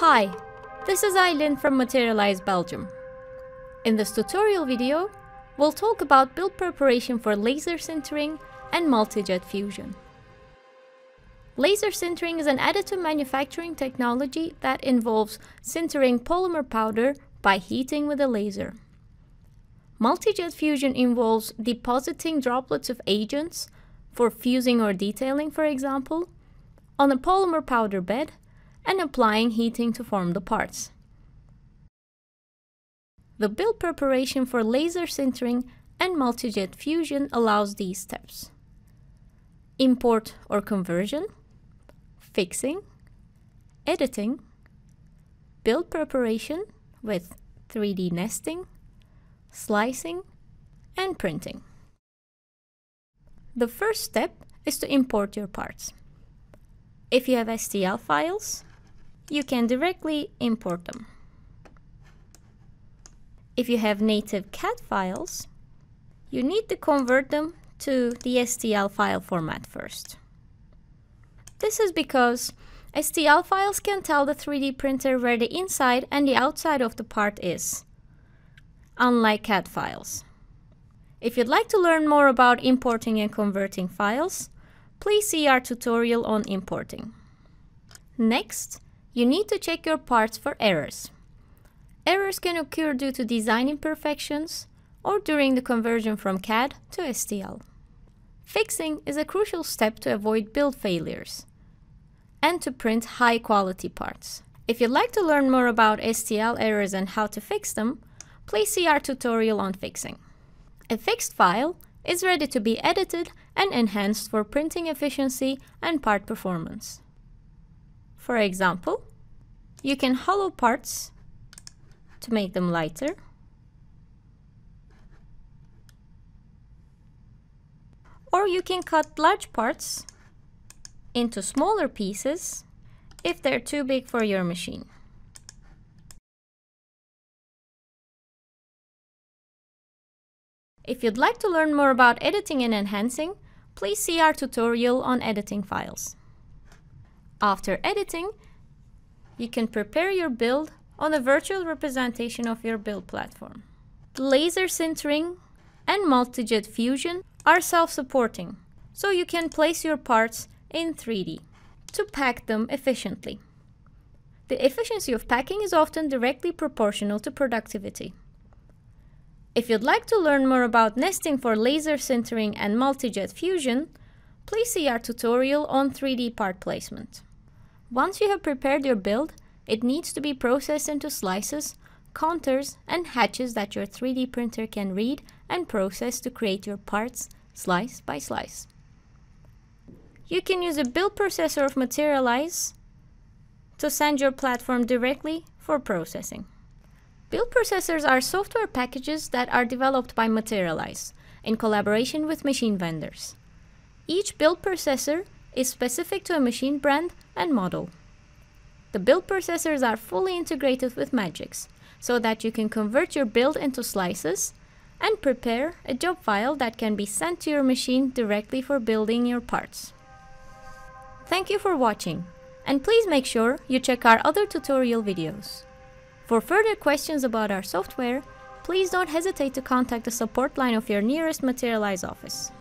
Hi, this is Aylin from Materialise Belgium. In this tutorial video, we'll talk about build preparation for laser sintering and multi-jet fusion. Laser sintering is an additive manufacturing technology that involves sintering polymer powder by heating with a laser. Multi-jet fusion involves depositing droplets of agents, for fusing or detailing for example, on a polymer powder bed and applying heating to form the parts. The build preparation for laser sintering and multi-jet fusion allows these steps: import or conversion, fixing, editing, build preparation with 3D nesting, slicing, and printing. The first step is to import your parts. If you have STL files, you can directly import them. If you have native CAD files, you need to convert them to the STL file format first. This is because STL files can tell the 3D printer where the inside and the outside of the part is, unlike CAD files. If you'd like to learn more about importing and converting files, please see our tutorial on importing. Next, you need to check your parts for errors. Errors can occur due to design imperfections or during the conversion from CAD to STL. Fixing is a crucial step to avoid build failures and to print high-quality parts. If you'd like to learn more about STL errors and how to fix them, please see our tutorial on fixing. A fixed file is ready to be edited and enhanced for printing efficiency and part performance. For example, you can hollow parts to make them lighter, or you can cut large parts into smaller pieces if they're too big for your machine. If you'd like to learn more about editing and enhancing, please see our tutorial on editing files. After editing, you can prepare your build on a virtual representation of your build platform. Laser sintering and multi-jet fusion are self-supporting, so you can place your parts in 3D to pack them efficiently. The efficiency of packing is often directly proportional to productivity. If you'd like to learn more about nesting for laser sintering and multi-jet fusion, please see our tutorial on 3D part placement. Once you have prepared your build, it needs to be processed into slices, contours, and hatches that your 3D printer can read and process to create your parts slice by slice. You can use a build processor of Materialise to send your platform directly for processing. Build processors are software packages that are developed by Materialise in collaboration with machine vendors. Each build processor is specific to a machine brand and model. The build processors are fully integrated with Magics so that you can convert your build into slices and prepare a job file that can be sent to your machine directly for building your parts. Thank you for watching, and please make sure you check our other tutorial videos. For further questions about our software, please don't hesitate to contact the support line of your nearest Materialise office.